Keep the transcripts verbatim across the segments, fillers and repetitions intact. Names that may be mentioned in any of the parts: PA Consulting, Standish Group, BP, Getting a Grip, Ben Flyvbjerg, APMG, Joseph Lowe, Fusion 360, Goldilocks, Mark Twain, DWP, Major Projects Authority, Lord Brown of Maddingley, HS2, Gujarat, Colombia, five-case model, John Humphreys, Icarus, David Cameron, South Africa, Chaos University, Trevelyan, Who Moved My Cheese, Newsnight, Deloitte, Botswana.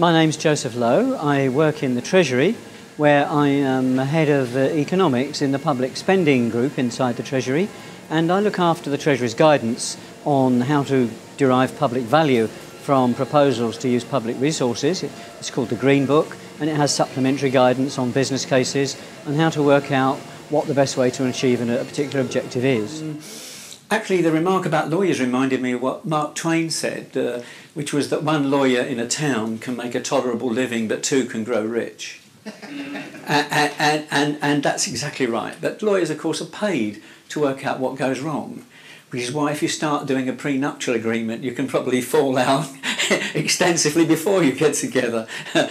My name's Joseph Lowe. I work in the Treasury, where I am head of economics in the public spending group inside the Treasury, and I look after the Treasury's guidance on how to derive public value from proposals to use public resources. It's called the Green Book, and it has supplementary guidance on business cases and how to work out what the best way to achieve a particular objective is. Actually, the remark about lawyers reminded me of what Mark Twain said, uh, which was that one lawyer in a town can make a tolerable living, but two can grow rich. and, and, and, and that's exactly right. But lawyers, of course, are paid to work out what goes wrong, which is why if you start doing a prenuptial agreement, you can probably fall out extensively before you get together.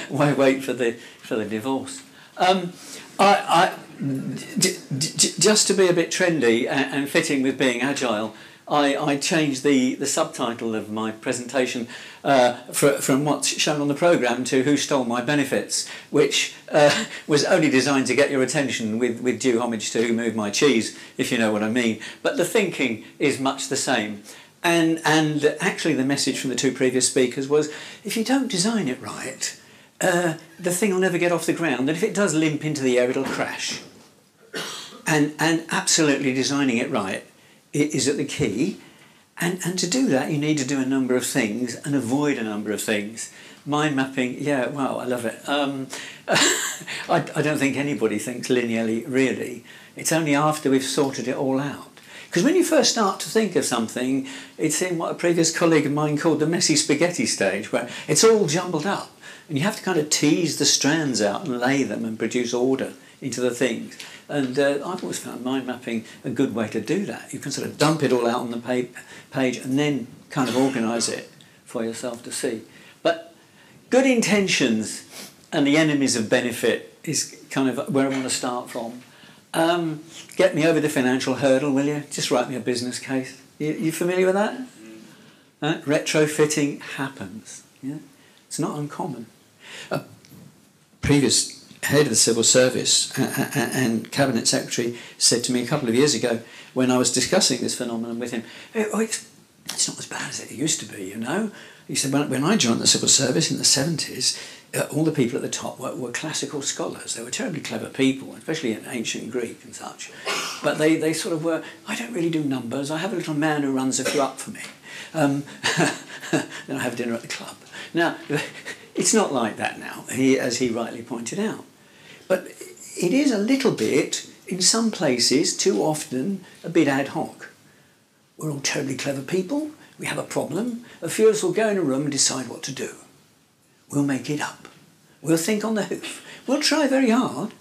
Why wait for the, for the divorce? Um, I, I, d d just to be a bit trendy and, and fitting with being agile, I, I changed the, the subtitle of my presentation uh, for, from what's shown on the programme to Who Stole My Benefits, which uh, was only designed to get your attention with, with due homage to Who Moved My Cheese, if you know what I mean. But the thinking is much the same. And, and actually the message from the two previous speakers was, if you don't design it right, uh, the thing will never get off the ground, and if it does limp into the air, it'll crash. And, and absolutely designing it right is at the key, and, and to do that you need to do a number of things and avoid a number of things. Mind mapping, yeah, well, I love it. Um, I, I don't think anybody thinks linearly, really. It's only after we've sorted it all out. Because when you first start to think of something, it's in what a previous colleague of mine called the messy spaghetti stage, where it's all jumbled up, and you have to kind of tease the strands out and lay them and produce order into the things. And uh, I've always found mind mapping a good way to do that. You can sort of dump it all out on the pa page and then kind of organise it for yourself to see. But good intentions and the enemies of benefit is kind of where I want to start from. Um, get me over the financial hurdle, will you? Just write me a business case. You, you familiar with that? Uh, retrofitting happens. Yeah? It's not uncommon. Uh, previous... head of the civil service and cabinet secretary said to me a couple of years ago when I was discussing this phenomenon with him, oh, it's not as bad as it used to be, you know. He said, when I joined the civil service in the seventies, all the people at the top were, were classical scholars. They were terribly clever people, especially in ancient Greek and such. But they, they sort of were, I don't really do numbers. I have a little man who runs a few up for me. Um, then I have dinner at the club. Now, it's not like that now, he, as he rightly pointed out. But it is a little bit, in some places, too often, a bit ad hoc. We're all terribly clever people. We have a problem. A few of us will go in a room and decide what to do. We'll make it up. We'll think on the hoof. We'll try very hard.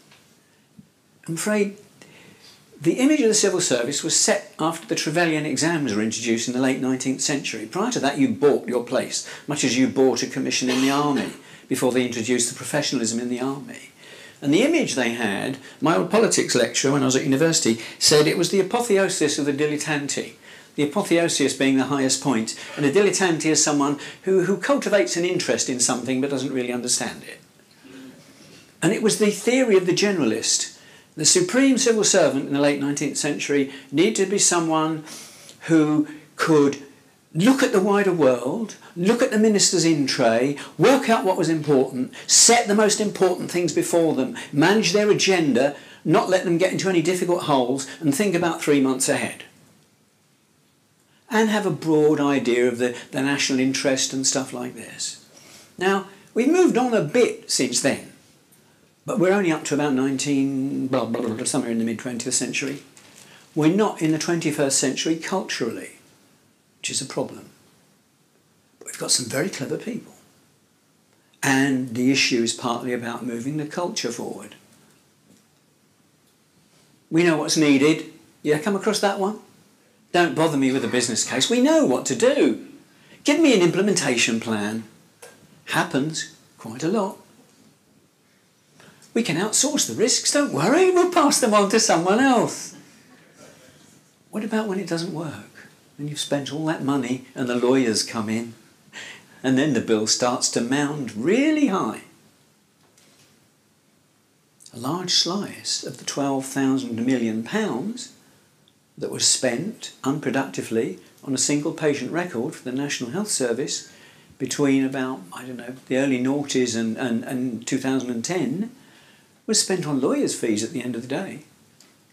I'm afraid the image of the civil service was set after the Trevelyan exams were introduced in the late nineteenth century. Prior to that, you bought your place, much as you bought a commission in the army before they introduced the professionalism in the army. And the image they had, my old politics lecturer when I was at university said it was the apotheosis of the dilettante. The apotheosis being the highest point, and a dilettante is someone who, who cultivates an interest in something but doesn't really understand it. And it was the theory of the generalist. The supreme civil servant in the late nineteenth century needed to be someone who could look at the wider world, look at the ministers in tray, work out what was important, set the most important things before them, manage their agenda, not let them get into any difficult holes, and think about three months ahead. And have a broad idea of the, the national interest and stuff like this. Now, we've moved on a bit since then, but we're only up to about nineteen, blah, blah, blah, somewhere in the mid twentieth century. We're not in the twenty-first century culturally, which is a problem. But we've got some very clever people. And the issue is partly about moving the culture forward. We know what's needed. Yeah, come across that one? Don't bother me with a business case. We know what to do. Give me an implementation plan. Happens quite a lot. We can outsource the risks, don't worry. We'll pass them on to someone else. What about when it doesn't work? And you've spent all that money and the lawyers come in and then the bill starts to mound really high. A large slice of the twelve thousand million pounds that was spent unproductively on a single patient record for the National Health Service between about, I don't know, the early noughties and, and, and two thousand ten was spent on lawyers' fees at the end of the day.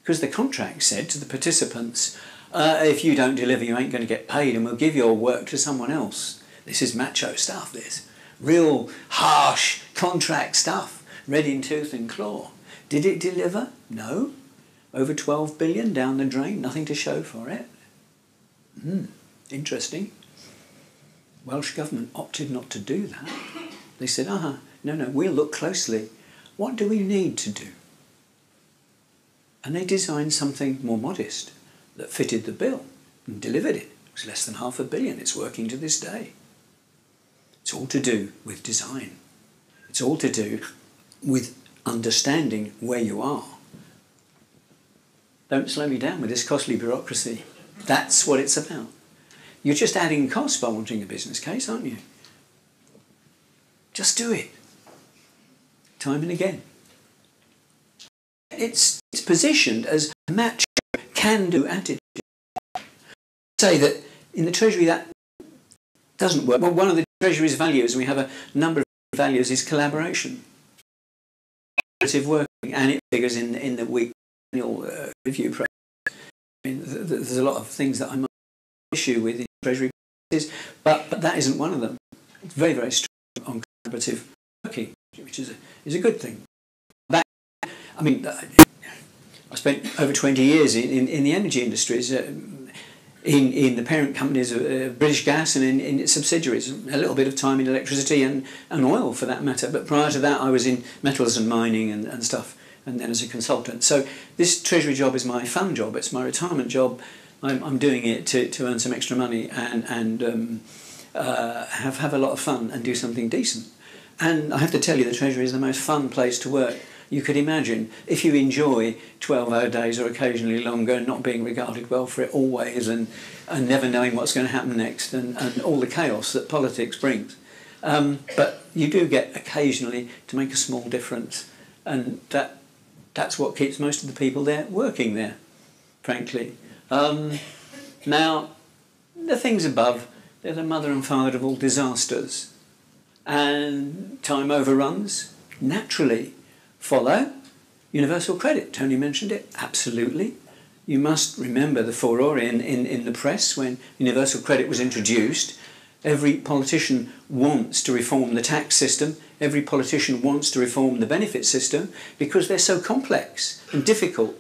Because the contract said to the participants, uh, if you don't deliver, you ain't going to get paid and we'll give your work to someone else. This is macho stuff, this. Real harsh contract stuff, red in tooth and claw. Did it deliver? No. Over twelve billion down the drain, nothing to show for it. Hmm, interesting. Welsh Government opted not to do that. They said, uh-huh, no, no, we'll look closely. What do we need to do? And they designed something more modest that fitted the bill and delivered it. It was less than half a billion. It's working to this day. It's all to do with design. It's all to do with understanding where you are. Don't slow me down with this costly bureaucracy. That's what it's about. You're just adding costs by wanting a business case, aren't you? Just do it. Time and again. It's, it's positioned as a macho can-do attitude. Say that in the Treasury that doesn't work. Well, one of the Treasury's values, and we have a number of values, is collaboration. Collaborative working, and it figures in, in the weekly annual uh, review process. I mean, th th there's a lot of things that I might issue with in Treasury practices, but, but that isn't one of them. It's very, very strong on collaborative working, which is a, is a good thing. Back, I mean, I spent over twenty years in, in, in the energy industries, uh, in, in the parent companies of uh, British Gas and in, in its subsidiaries, a little bit of time in electricity and, and oil for that matter, but prior to that I was in metals and mining and, and stuff, and then as a consultant. So this Treasury job is my fun job, it's my retirement job. I'm, I'm doing it to, to earn some extra money and, and um, uh, have, have a lot of fun and do something decent. And I have to tell you, the Treasury is the most fun place to work you could imagine. If you enjoy twelve hour days or occasionally longer and not being regarded well for it always and, and never knowing what's going to happen next and, and all the chaos that politics brings. Um, but you do get occasionally to make a small difference, and that, that's what keeps most of the people there working there, frankly. Um, now, the things above, they're the mother and father of all disasters. And time overruns naturally follow. Universal credit, Tony mentioned it, absolutely. You must remember the furore in, in, in the press when universal credit was introduced. Every politician wants to reform the tax system. Every politician wants to reform the benefit system because they're so complex and difficult,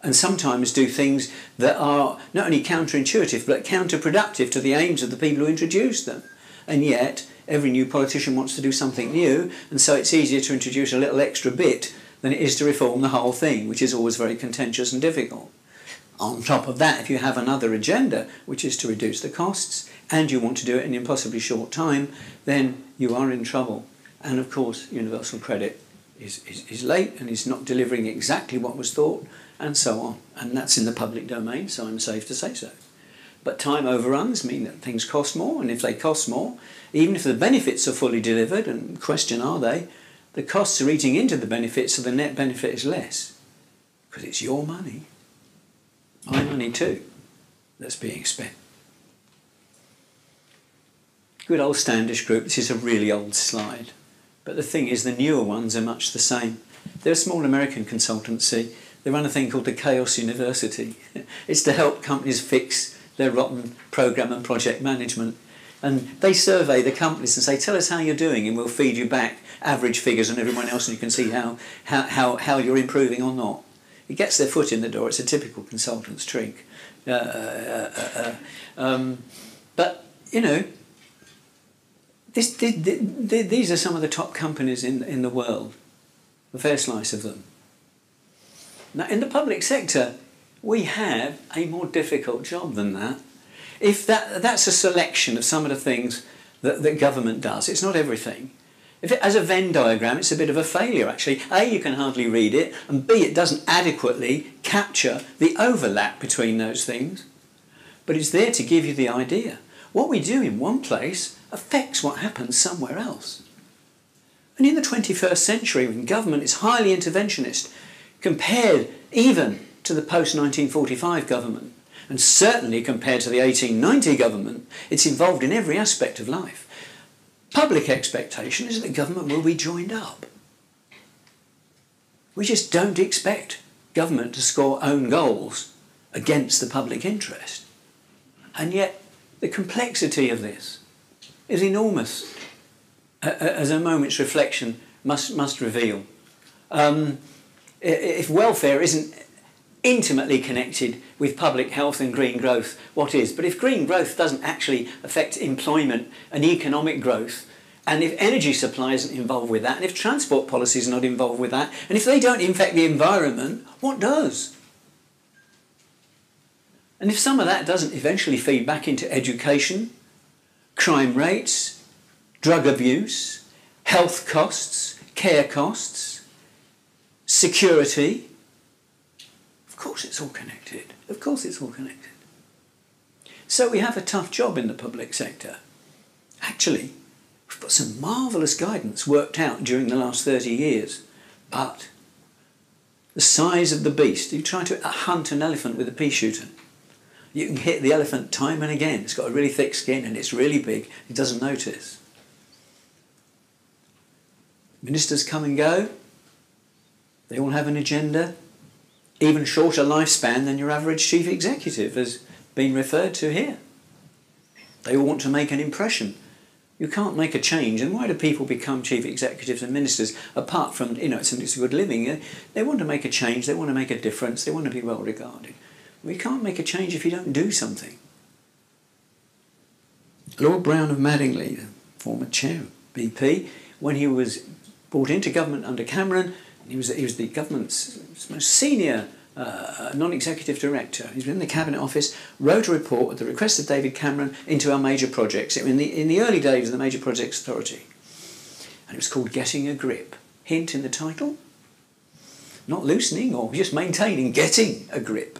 and sometimes do things that are not only counterintuitive but counterproductive to the aims of the people who introduced them. And yet every new politician wants to do something new, and so it's easier to introduce a little extra bit than it is to reform the whole thing, which is always very contentious and difficult. On top of that, if you have another agenda, which is to reduce the costs, and you want to do it in an impossibly short time, then you are in trouble. And of course universal credit is, is, is late and is not delivering exactly what was thought, and so on. And that's in the public domain, so I'm safe to say so. But time overruns mean that things cost more, and if they cost more, even if the benefits are fully delivered, and the question are they, the costs are eating into the benefits, so the net benefit is less. Because it's your money, my money too, that's being spent. Good old Standish Group, this is a really old slide. But the thing is, the newer ones are much the same. They're a small American consultancy. They run a thing called the Chaos University. It's to help companies fix their rotten program and project management. And they survey the companies and say, tell us how you're doing and we'll feed you back average figures on everyone else and you can see how, how, how, how you're improving or not. It gets their foot in the door. It's a typical consultant's trick. Uh, uh, uh, uh, um, but, you know, this, this, this, these are some of the top companies in, in the world. A fair slice of them. Now, in the public sector, we have a more difficult job than that. If that, that's a selection of some of the things that, that government does. It's not everything. If it, as a Venn diagram, it's a bit of a failure, actually. A, you can hardly read it, and B, it doesn't adequately capture the overlap between those things. But it's there to give you the idea. What we do in one place affects what happens somewhere else. And in the twenty-first century, when government is highly interventionist, compared even to the post nineteen forty-five government, and certainly compared to the eighteen ninety government, it's involved in every aspect of life. Public expectation is that the government will be joined up. We just don't expect government to score own goals against the public interest. And yet the complexity of this is enormous, as a moment's reflection must, must reveal. Um, if welfare isn't intimately connected with public health and green growth, what is? But if green growth doesn't actually affect employment and economic growth, and if energy supply isn't involved with that, and if transport policy is not involved with that, and if they don't infect the environment, what does? And if some of that doesn't eventually feed back into education, crime rates, drug abuse, health costs, care costs, security, of course it's all connected. Of course it's all connected. So we have a tough job in the public sector. Actually, we've got some marvellous guidance worked out during the last thirty years, but the size of the beast, you try to hunt an elephant with a pea shooter. You can hit the elephant time and again. It's got a really thick skin and it's really big. It doesn't notice. Ministers come and go. They all have an agenda. Even shorter lifespan than your average chief executive has been referred to here. They all want to make an impression. You can't make a change. And why do people become chief executives and ministers? Apart from, you know, it's a good living. They want to make a change. They want to make a difference. They want to be well regarded. We can't make a change if you don't do something. Lord Brown of Maddingley, the former chair of B P, when he was brought into government under Cameron, he was, he was the government's most senior uh, non-executive director. He's been in the Cabinet Office, wrote a report at the request of David Cameron into our major projects, in the, in the early days of the Major Projects Authority. And it was called Getting a Grip. Hint in the title, not loosening or just maintaining, getting a grip.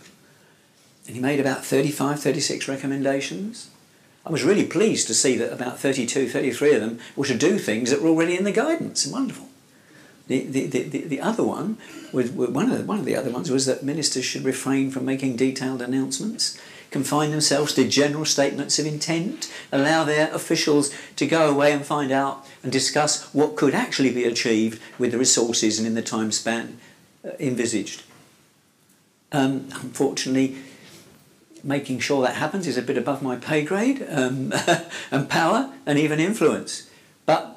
And he made about thirty-five, thirty-six recommendations. I was really pleased to see that about thirty-two, thirty-three of them were to do things that were already in the guidance. Wonderful. The, the, the, the, the other one, was, one, of the, one of the other ones was that ministers should refrain from making detailed announcements, confine themselves to general statements of intent, allow their officials to go away and find out and discuss what could actually be achieved with the resources and in the time span envisaged. Um, unfortunately, making sure that happens is a bit above my pay grade, um, and power and even influence. But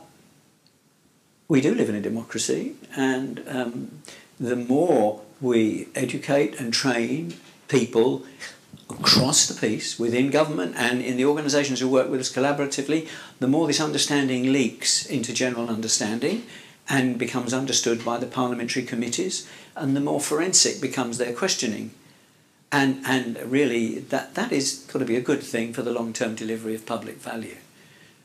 we do live in a democracy, and um, the more we educate and train people across the piece, within government and in the organisations who work with us collaboratively, the more this understanding leaks into general understanding and becomes understood by the parliamentary committees, and the more forensic becomes their questioning. And, and really, that, that is got to be a good thing for the long-term delivery of public value.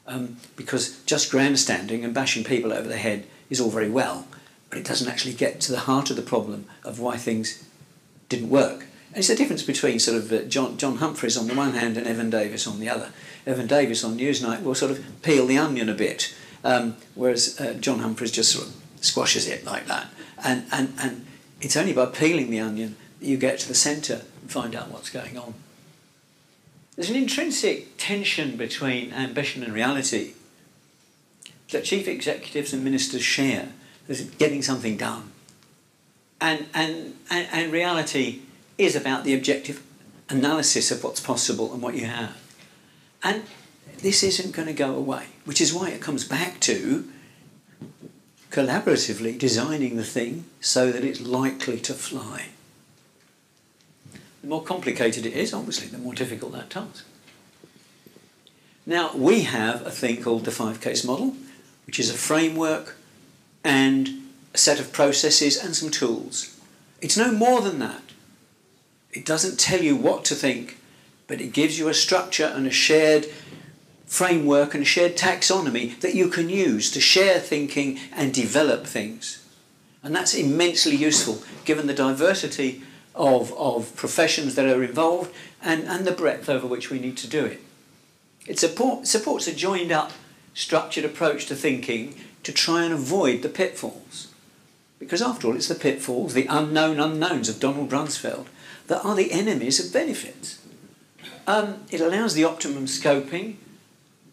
Um, because just grandstanding and bashing people over the head is all very well, but it doesn't actually get to the heart of the problem of why things didn't work. And it's the difference between sort of uh, John, John Humphreys on the one hand and Evan Davis on the other. Evan Davis on Newsnight will sort of peel the onion a bit, um, whereas uh, John Humphreys just sort of squashes it like that. And, and, and it's only by peeling the onion that you get to the centre find out what's going on. There's an intrinsic tension between ambition and reality that chief executives and ministers share. There's getting something done. And, and, and, and reality is about the objective analysis of what's possible and what you have. And this isn't going to go away, which is why it comes back to collaboratively designing the thing so that it's likely to fly. The more complicated it is, obviously, the more difficult that task. Now, we have a thing called the five case model, which is a framework and a set of processes and some tools. It's no more than that. It doesn't tell you what to think, but it gives you a structure and a shared framework and a shared taxonomy that you can use to share thinking and develop things. And that's immensely useful, given the diversity Of, of professions that are involved and, and the breadth over which we need to do it. It support, supports a joined-up, structured approach to thinking to try and avoid the pitfalls. Because after all, it's the pitfalls, the unknown unknowns of Donald Rumsfeld that are the enemies of benefits. Um, it allows the optimum scoping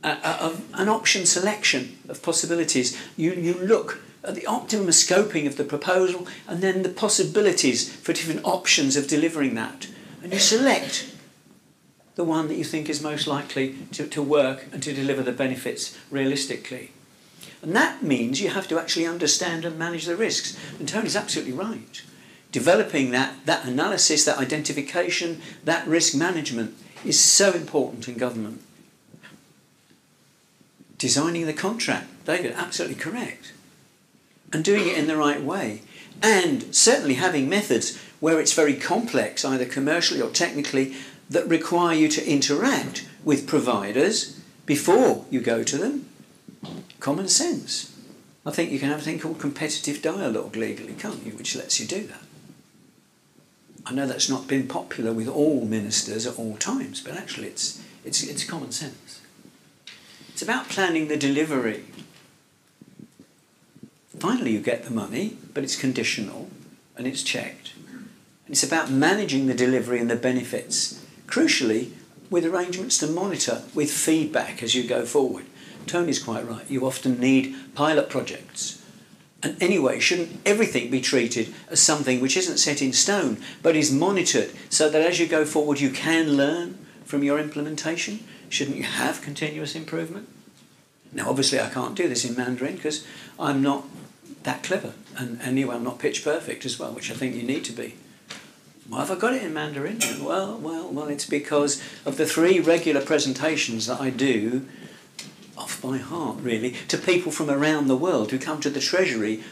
uh, of an option selection of possibilities. You, you look at the optimum scoping of the proposal and then the possibilities for different options of delivering that. And you select the one that you think is most likely to, to work and to deliver the benefits realistically. And that means you have to actually understand and manage the risks. And Tony's absolutely right. Developing that, that analysis, that identification, that risk management is so important in government. Designing the contract, David, absolutely correct. And doing it in the right way. And certainly having methods where it's very complex, either commercially or technically, that require you to interact with providers before you go to them. Common sense. I think you can have a thing called competitive dialogue legally, can't you, which lets you do that. I know that's not been popular with all ministers at all times, but actually it's, it's, it's common sense. It's about planning the delivery. Finally you get the money, but it's conditional and it's checked. And it's about managing the delivery and the benefits, crucially with arrangements to monitor with feedback as you go forward. Tony's quite right, you often need pilot projects. And anyway, shouldn't everything be treated as something which isn't set in stone, but is monitored so that as you go forward you can learn from your implementation? Shouldn't you have continuous improvement? Now, obviously I can't do this in Mandarin because I'm not that clever. And anyway, I'm not pitch perfect as well, which I think you need to be. Why have I got it in Mandarin? Well, well, well, it's because of the three regular presentations that I do off by heart, really, to people from around the world who come to the Treasury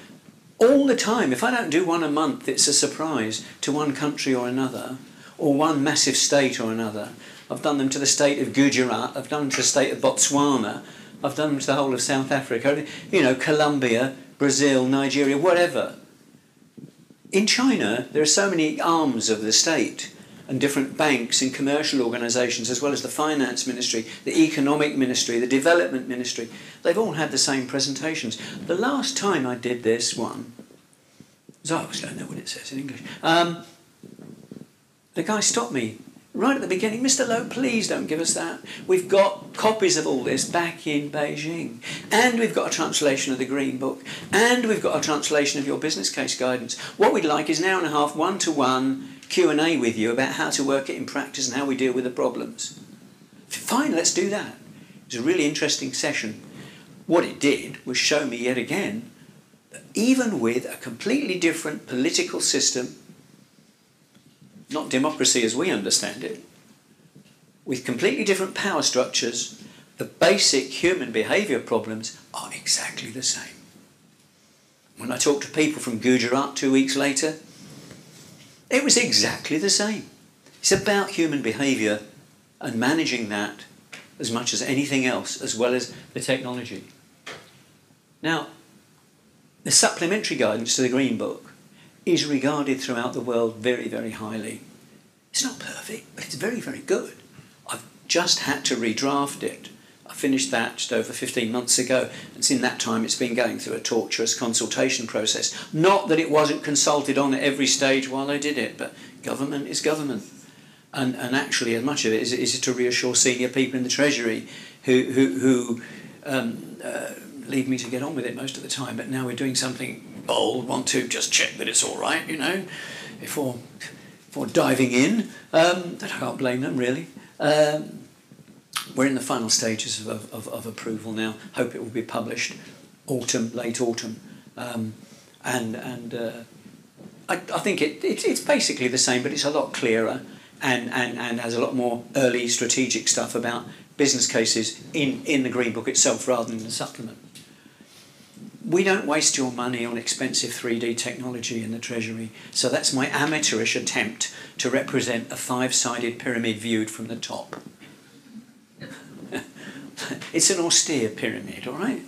all the time. If I don't do one a month, it's a surprise to one country or another, or one massive state or another. I've done them to the state of Gujarat, I've done them to the state of Botswana, I've done them to the whole of South Africa, you know, Colombia, Brazil, Nigeria, whatever. In China, there are so many arms of the state, and different banks and commercial organisations, as well as the finance ministry, the economic ministry, the development ministry. They've all had the same presentations. The last time I did this one, because I always don't know what it says in English, um, the guy stopped me right at the beginning. Mister Lowe, please don't give us that. We've got copies of all this back in Beijing. And we've got a translation of the Green Book. And we've got a translation of your business case guidance. What we'd like is an hour and a half, one-to-one, Q and A with you about how to work it in practice and how we deal with the problems. Fine, let's do that. It was a really interesting session. What it did was show me yet again that even with a completely different political system, not democracy as we understand it, with completely different power structures, the basic human behaviour problems are exactly the same. When I talked to people from Gujarat two weeks later, it was exactly the same. It's about human behaviour and managing that as much as anything else, as well as the technology. Now, the supplementary guidance to the Green Book is regarded throughout the world very, very highly. It's not perfect, but it's very, very good. I've just had to redraft it. I finished that just over fifteen months ago, and in that time it's been going through a tortuous consultation process. Not that it wasn't consulted on at every stage while I did it, but government is government. And, and actually, as much of it is, is to reassure senior people in the Treasury who, who, who um, uh, leave me to get on with it most of the time, but now we're doing something bold, want to just check that it's all right, you know, before, before diving in. Um, I can't blame them, really. Um, We're in the final stages of, of, of approval now. Hope it will be published autumn, late autumn. Um, and and uh, I, I think it, it, it's basically the same, but it's a lot clearer and, and, and has a lot more early strategic stuff about business cases in, in the Green Book itself rather than the supplement. We don't waste your money on expensive three D technology in the Treasury, so that's my amateurish attempt to represent a five-sided pyramid viewed from the top. It's an austere pyramid, all right?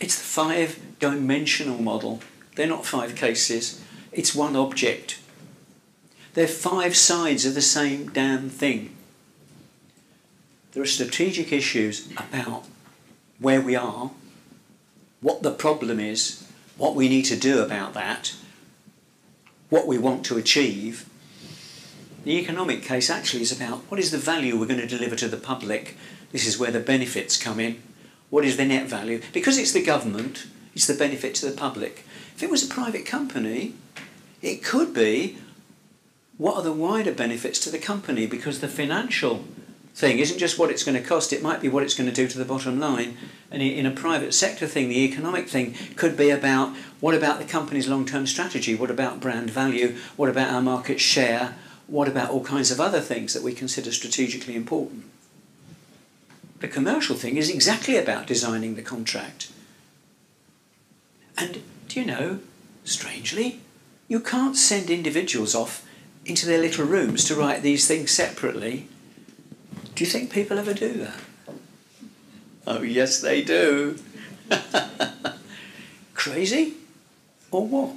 It's the five-dimensional model. They're not five cases. It's one object. They're five sides of the same damn thing. There are strategic issues about where we are, what the problem is, what we need to do about that, what we want to achieve. The economic case actually is about what is the value we're going to deliver to the public. This is where the benefits come in. What is the net value? Because it's the government, it's the benefit to the public. If it was a private company, it could be what are the wider benefits to the company, because the financial thing isn't just what it's going to cost, it might be what it's going to do to the bottom line. And in a private sector thing, the economic thing could be about what about the company's long-term strategy, what about brand value, what about our market share, what about all kinds of other things that we consider strategically important. The commercial thing is exactly about designing the contract. And, do you know, strangely, you can't send individuals off into their little rooms to write these things separately. Do you think people ever do that? Oh, yes, they do. Crazy or what?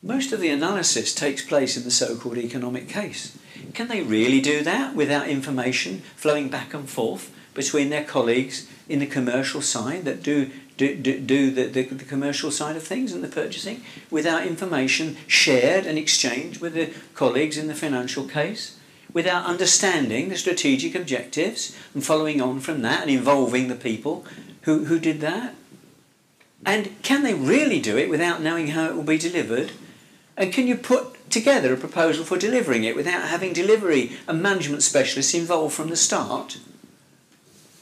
Most of the analysis takes place in the so-called economic case. Can they really do that without information flowing back and forth between their colleagues in the commercial side that do, do, do, do the, the, the commercial side of things and the purchasing, without information shared and exchanged with the colleagues in the financial case, without understanding the strategic objectives and following on from that and involving the people who, who did that? And can they really do it without knowing how it will be delivered? And can you put together a proposal for delivering it without having delivery and management specialists involved from the start?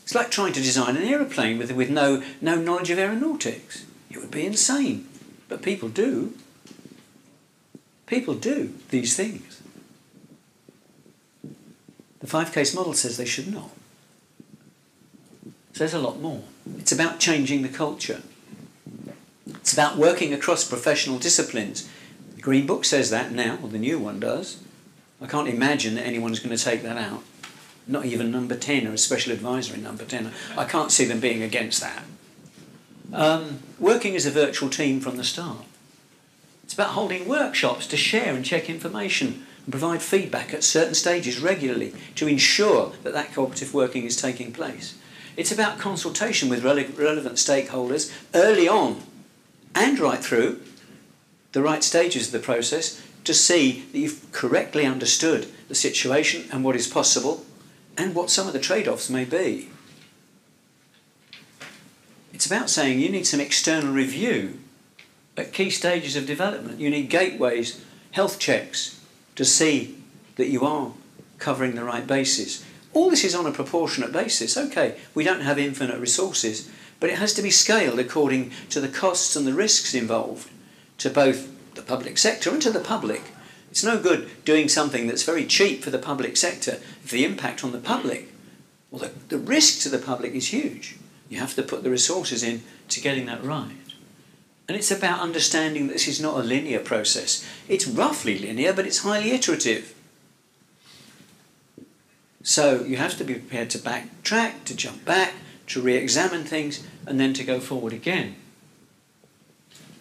It's like trying to design an aeroplane with, with no, no knowledge of aeronautics. It would be insane. But people do. People do these things. The five case model says they should not. So there's a lot more. It's about changing the culture. It's about working across professional disciplines. The Green Book says that now, or the new one does. I can't imagine that anyone's going to take that out. Not even number ten or a special advisor in number ten. I can't see them being against that. Um, working as a virtual team from the start. It's about holding workshops to share and check information and provide feedback at certain stages regularly to ensure that that cooperative working is taking place. It's about consultation with rele relevant stakeholders early on and right through the right stages of the process to see that you've correctly understood the situation and what is possible and what some of the trade-offs may be. It's about saying you need some external review at key stages of development. You need gateways, health checks to see that you are covering the right bases. All this is on a proportionate basis. Okay, we don't have infinite resources, but it has to be scaled according to the costs and the risks involved to both the public sector and to the public. It's no good doing something that's very cheap for the public sector if the impact on the public, well, the, the risk to the public is huge. You have to put the resources in to getting that right. And it's about understanding that this is not a linear process. It's roughly linear, but it's highly iterative. So you have to be prepared to backtrack, to jump back, to re-examine things, and then to go forward again.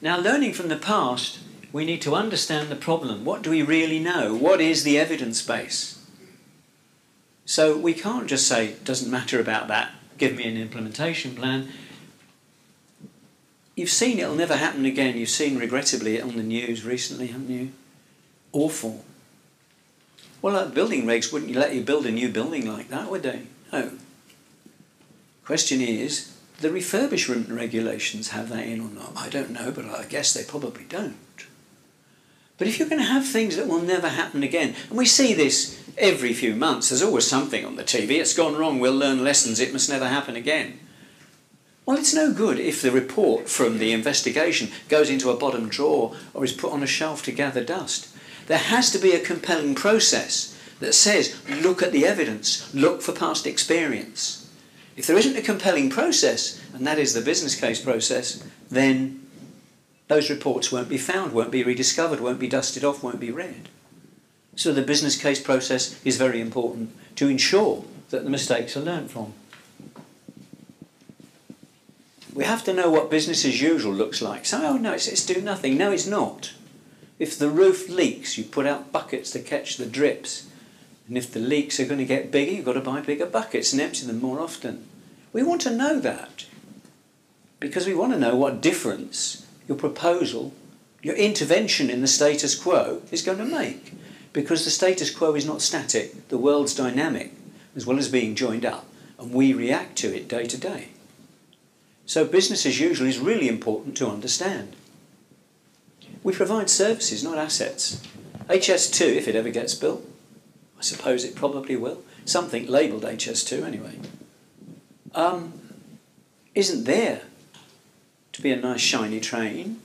Now, learning from the past, we need to understand the problem. What do we really know? What is the evidence base? So we can't just say, it doesn't matter about that, give me an implementation plan. You've seen it'll never happen again. You've seen, regrettably, it on the news recently, haven't you? Awful. Well, like building regs wouldn't let you build a new building like that, would they? No. Question is, do the refurbishment regulations have that in or not? I don't know, but I guess they probably don't. But if you're going to have things that will never happen again, and we see this every few months, there's always something on the T V, it's gone wrong, we'll learn lessons, it must never happen again. Well, it's no good if the report from the investigation goes into a bottom drawer or is put on a shelf to gather dust. There has to be a compelling process that says, look at the evidence, look for past experience. If there isn't a compelling process, and that is the business case process, then those reports won't be found, won't be rediscovered, won't be dusted off, won't be read. So the business case process is very important to ensure that the mistakes are learned from. We have to know what business as usual looks like. So, oh no, it's, it's do nothing. No, it's not. If the roof leaks, you put out buckets to catch the drips. And if the leaks are going to get bigger, you've got to buy bigger buckets and empty them more often. We want to know that because we want to know what difference your proposal your intervention in the status quo is going to make, because the status quo is not static. The world's dynamic, as well as being joined up, and we react to it day to day. So business as usual is really important to understand. We provide services, not assets. H S two, if it ever gets built, I suppose it probably will, something labelled H S two anyway, um, isn't there to be a nice shiny train.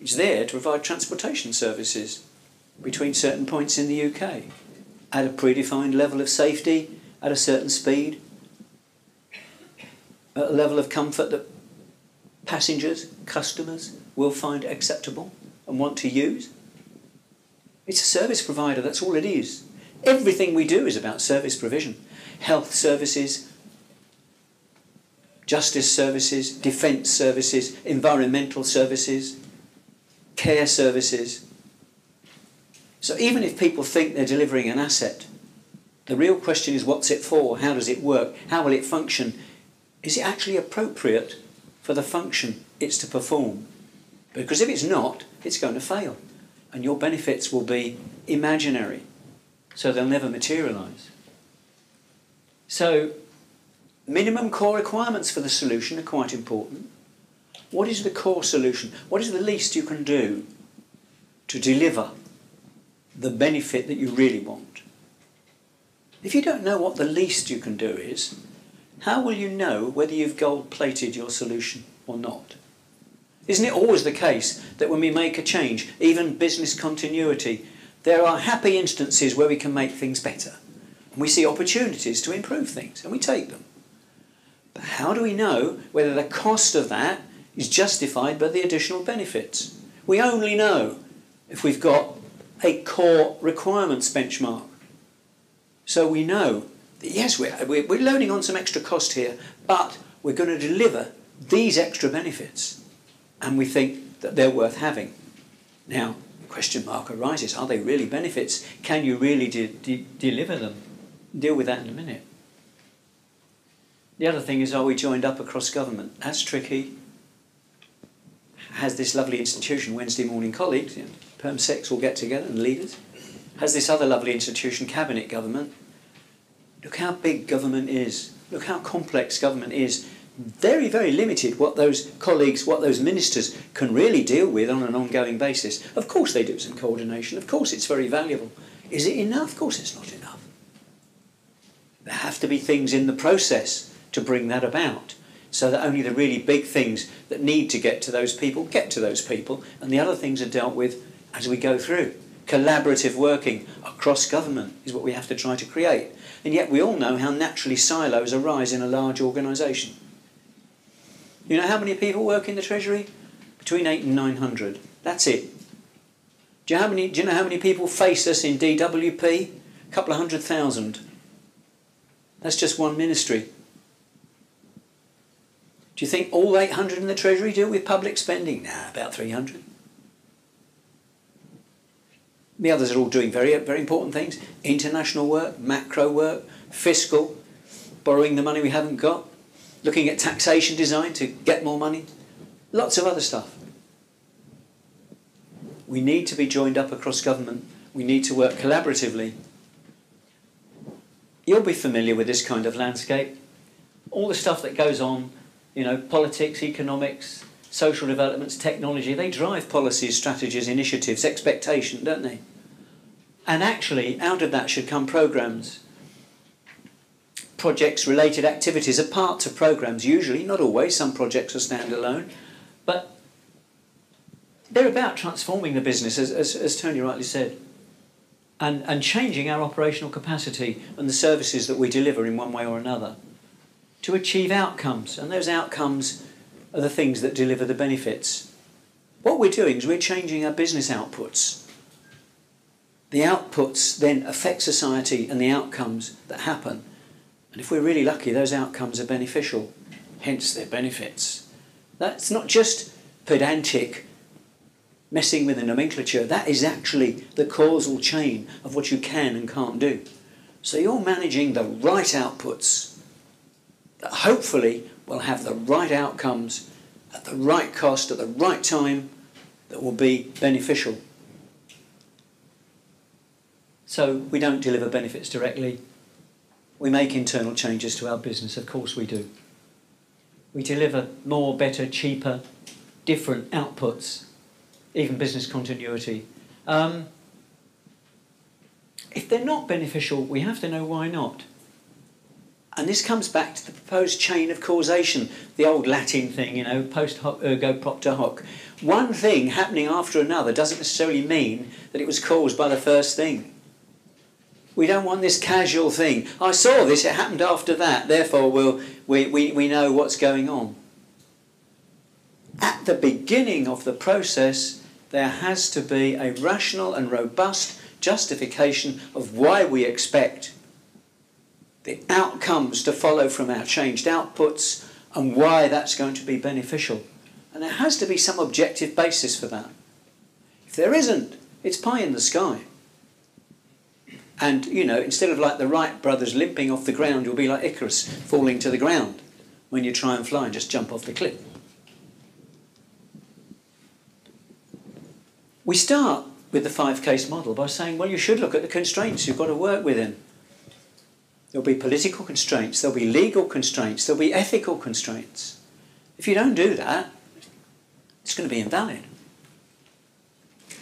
It's there to provide transportation services between certain points in the U K at a predefined level of safety, at a certain speed, at a level of comfort that passengers, customers will find acceptable and want to use. It's a service provider, that's all it is. Everything we do is about service provision. Health services, justice services, defence services, environmental services, care services. So even if people think they're delivering an asset, the real question is, what's it for? How does it work? How will it function? Is it actually appropriate for the function it's to perform? Because if it's not, it's going to fail, and your benefits will be imaginary, so they'll never materialise. So minimum core requirements for the solution are quite important. What is the core solution? What is the least you can do to deliver the benefit that you really want? If you don't know what the least you can do is, how will you know whether you've gold-plated your solution or not? Isn't it always the case that when we make a change, even business continuity, there are happy instances where we can make things better, and we see opportunities to improve things, and we take them. But how do we know whether the cost of that is justified by the additional benefits? We only know if we've got a core requirements benchmark. So we know that, yes, we're, we're loading on some extra cost here, but we're going to deliver these extra benefits, and we think that they're worth having. Now, the question mark arises, are they really benefits? Can you really de de deliver them? Deal with that in a minute. The other thing is, are we joined up across government? That's tricky. Has this lovely institution, Wednesday morning colleagues, you know, Perm six will get together and leaders. Has this other lovely institution, cabinet government. Look how big government is. Look how complex government is. Very, very limited what those colleagues, what those ministers can really deal with on an ongoing basis. Of course they do some coordination. Of course it's very valuable. Is it enough? Of course it's not enough. There have to be things in the process to bring that about, so that only the really big things that need to get to those people get to those people, and the other things are dealt with as we go through. Collaborative working across government is what we have to try to create, and yet we all know how naturally silos arise in a large organisation. You know how many people work in the Treasury? Between eight and nine hundred. That's it. Do you, how many, do you know how many people face us in D W P? A couple of hundred thousand. That's just one ministry. Do you think all eight hundred in the Treasury deal with public spending? Nah, about three hundred. The others are all doing very, very important things. International work, macro work, fiscal, borrowing the money we haven't got, looking at taxation design to get more money, lots of other stuff. We need to be joined up across government. We need to work collaboratively. You'll be familiar with this kind of landscape. All the stuff that goes on, you know, politics, economics, social developments, technology, they drive policies, strategies, initiatives, expectation, don't they? And actually, out of that should come programmes. Projects related activities are part of programmes, usually, not always, some projects are standalone, but they're about transforming the business, as, as, as Tony rightly said, and, and changing our operational capacity and the services that we deliver in one way or another, to achieve outcomes, and those outcomes are the things that deliver the benefits. What we're doing is we're changing our business outputs. The outputs then affect society and the outcomes that happen, and if we're really lucky, those outcomes are beneficial, hence their benefits. That's not just pedantic messing with the nomenclature, that is actually the causal chain of what you can and can't do. So you're managing the right outputs that hopefully will have the right outcomes at the right cost at the right time that will be beneficial. So we don't deliver benefits directly. We make internal changes to our business, of course we do. We deliver more, better, cheaper, different outputs, even business continuity. Um, if they're not beneficial, we have to know why not. And this comes back to the proposed chain of causation, the old Latin thing, you know, post hoc ergo propter hoc. One thing happening after another doesn't necessarily mean that it was caused by the first thing. We don't want this casual thing. I saw this, it happened after that, therefore we'll, we, we, we know what's going on. At the beginning of the process, there has to be a rational and robust justification of why we expect the outcomes to follow from our changed outputs and why that's going to be beneficial. And there has to be some objective basis for that. If there isn't, it's pie in the sky. And, you know, instead of like the Wright brothers limping off the ground, you'll be like Icarus falling to the ground when you try and fly and just jump off the cliff. We start with the five-case model by saying, well, you should look at the constraints you've got to work within. There'll be political constraints, there'll be legal constraints, there'll be ethical constraints. If you don't do that, it's going to be invalid.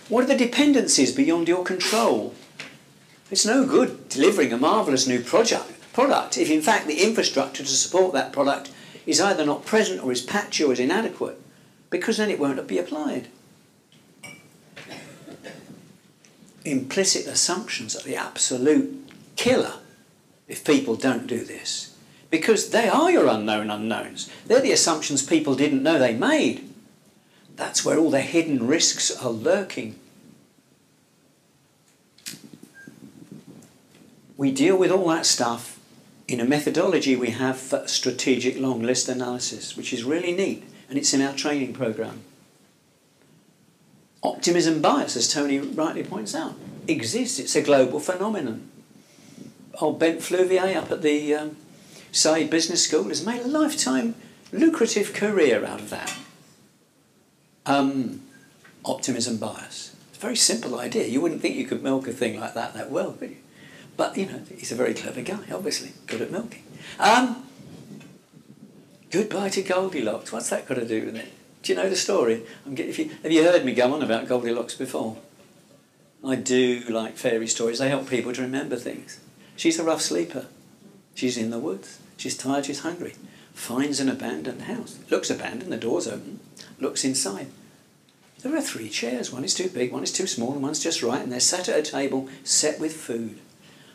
What are the dependencies beyond your control? It's no good delivering a marvellous new project, product if in fact the infrastructure to support that product is either not present or is patchy or is inadequate, because then it won't be applied. Implicit assumptions are the absolute killer if people don't do this, because they are your unknown unknowns. They're the assumptions people didn't know they made. That's where all the hidden risks are lurking. We deal with all that stuff in a methodology we have for strategic long list analysis, which is really neat, and it's in our training programme. Optimism bias, as Tony rightly points out, exists. It's a global phenomenon. Old Ben Flyvbjerg up at the um, Saïd Business School has made a lifetime lucrative career out of that. Um, optimism bias. It's a very simple idea. You wouldn't think you could milk a thing like that that well, could you? But, you know, he's a very clever guy, obviously. Good at milking. Um, goodbye to Goldilocks. What's that got to do with it? Do you know the story? I'm getting, if you, have you heard me go on about Goldilocks before? I do like fairy stories. They help people to remember things. She's a rough sleeper. She's in the woods. She's tired, she's hungry. Finds an abandoned house. Looks abandoned, the door's open. Looks inside. There are three chairs. One is too big, one is too small, and one's just right, and they're sat at a table set with food.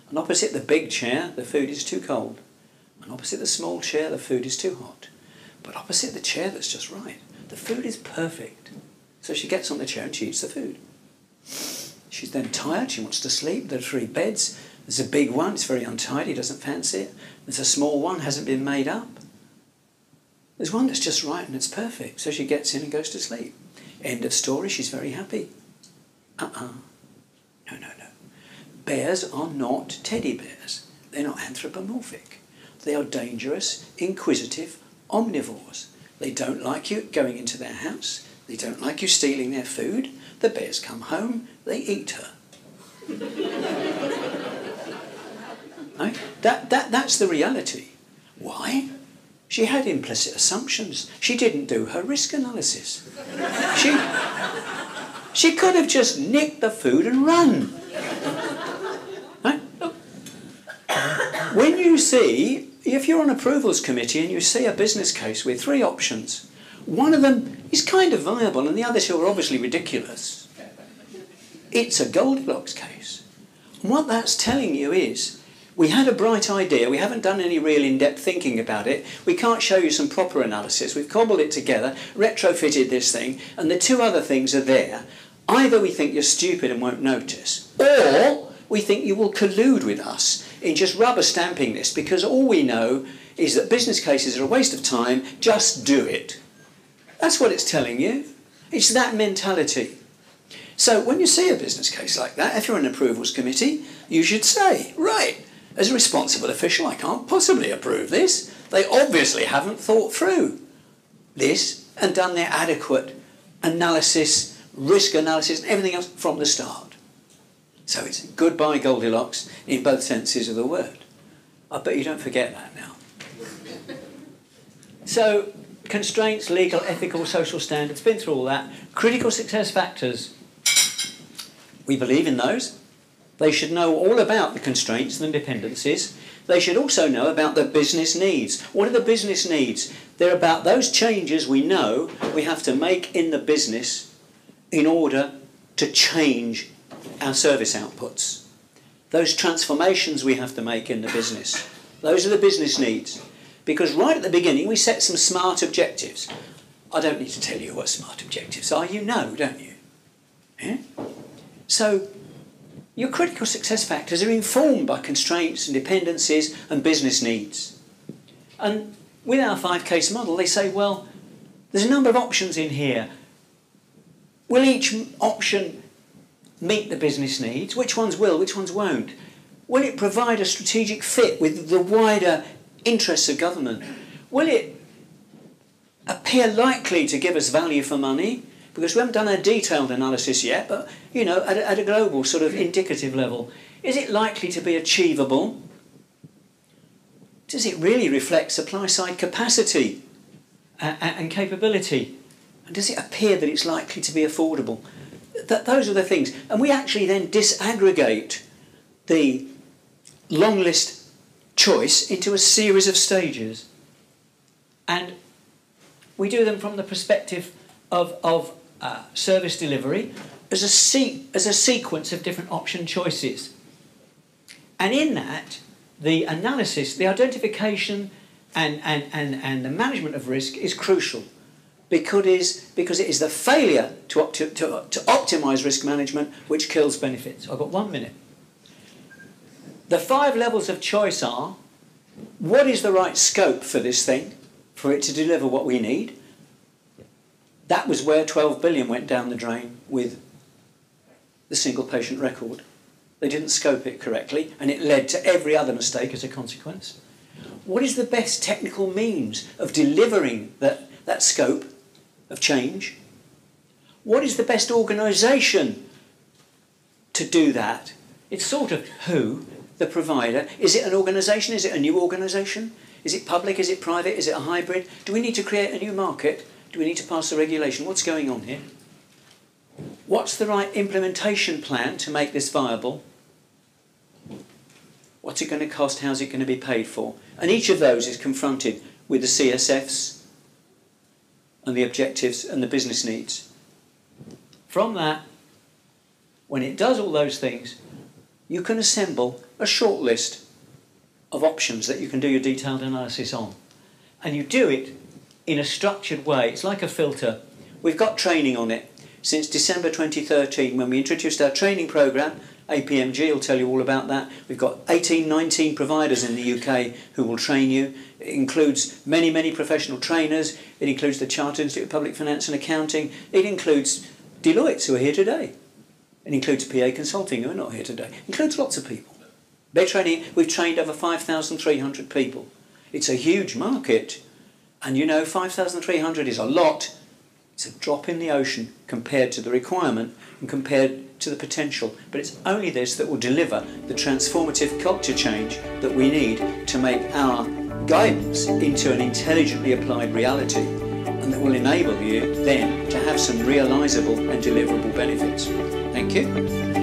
And opposite the big chair, the food is too cold. And opposite the small chair, the food is too hot. But opposite the chair that's just right, the food is perfect. So she gets on the chair and she eats the food. She's then tired, she wants to sleep. There are three beds. There's a big one, it's very untidy, doesn't fancy it. There's a small one, hasn't been made up. There's one that's just right and it's perfect. So she gets in and goes to sleep. End of story, she's very happy. Uh-uh. No, no, no. Bears are not teddy bears. They're not anthropomorphic. They are dangerous, inquisitive, omnivores. They don't like you going into their house. They don't like you stealing their food. The bears come home, they eat her. Right? That, that, that's the reality. Why? She had implicit assumptions. She didn't do her risk analysis. She, she could have just nicked the food and run. Right? When you see, if you're on approvals committee and you see a business case with three options, one of them is kind of viable and the other two are obviously ridiculous. It's a Goldilocks case. And what that's telling you is, we had a bright idea, we haven't done any real in-depth thinking about it, we can't show you some proper analysis, we've cobbled it together, retrofitted this thing, and the two other things are there. Either we think you're stupid and won't notice, or we think you will collude with us in just rubber stamping this, because all we know is that business cases are a waste of time, just do it. That's what it's telling you. It's that mentality. So when you see a business case like that, if you're an approvals committee, you should say, right, as a responsible official, I can't possibly approve this. They obviously haven't thought through this and done their adequate analysis risk analysis and everything else from the start. So it's goodbye Goldilocks in both senses of the word. I bet you don't forget that now. So constraints, legal, ethical, social standards, been through all that. Critical success factors, we believe in those. They should know all about the constraints and the dependencies. They should also know about the business needs. What are the business needs? They're about those changes we know we have to make in the business in order to change our service outputs. Those transformations we have to make in the business. Those are the business needs. Because right at the beginning we set some smart objectives. I don't need to tell you what smart objectives are. You know, don't you? Yeah? So your critical success factors are informed by constraints and dependencies and business needs. And with our five case model, they say, well, there's a number of options in here. Will each option meet the business needs? Which ones will, which ones won't? Will it provide a strategic fit with the wider interests of government? Will it appear likely to give us value for money? Because we haven't done a detailed analysis yet, but, you know, at a, at a global sort of indicative level. Is it likely to be achievable? Does it really reflect supply-side capacity and, and capability? And does it appear that it's likely to be affordable? That, those are the things. And we actually then disaggregate the long list choice into a series of stages. And we do them from the perspective of, of Uh, service delivery as a, se as a sequence of different option choices. And in that, the analysis, the identification and, and, and, and the management of risk is crucial because it is, because it is the failure to, opt to, to optimise risk management which kills benefits. I've got one minute. The five levels of choice are, what is the right scope for this thing, for it to deliver what we need? That was where twelve billion went down the drain with the single patient record. They didn't scope it correctly, and it led to every other mistake as a consequence. What is the best technical means of delivering that, that scope of change? What is the best organisation to do that? It's sort of who, the provider. Is it an organisation? Is it a new organisation? Is it public? Is it private? Is it a hybrid? Do we need to create a new market? Do we need to pass the regulation? What's going on here? What's the right implementation plan to make this viable? What's it going to cost? How's it going to be paid for? And each of those is confronted with the C S Fs and the objectives and the business needs. From that, when it does all those things, you can assemble a short list of options that you can do your detailed analysis on. And you do it in a structured way. It's like a filter. We've got training on it since December twenty thirteen when we introduced our training programme. A P M G will tell you all about that. We've got eighteen, nineteen providers in the U K who will train you. It includes many, many professional trainers. It includes the Chartered Institute of Public Finance and Accounting. It includes Deloitte, who are here today. It includes P A Consulting, who are not here today. It includes lots of people. They're training. We've trained over five thousand three hundred people. It's a huge market. And you know, five thousand three hundred is a lot. It's a drop in the ocean compared to the requirement and compared to the potential. But it's only this that will deliver the transformative culture change that we need to make our guidance into an intelligently applied reality, and that will enable you then to have some realisable and deliverable benefits. Thank you.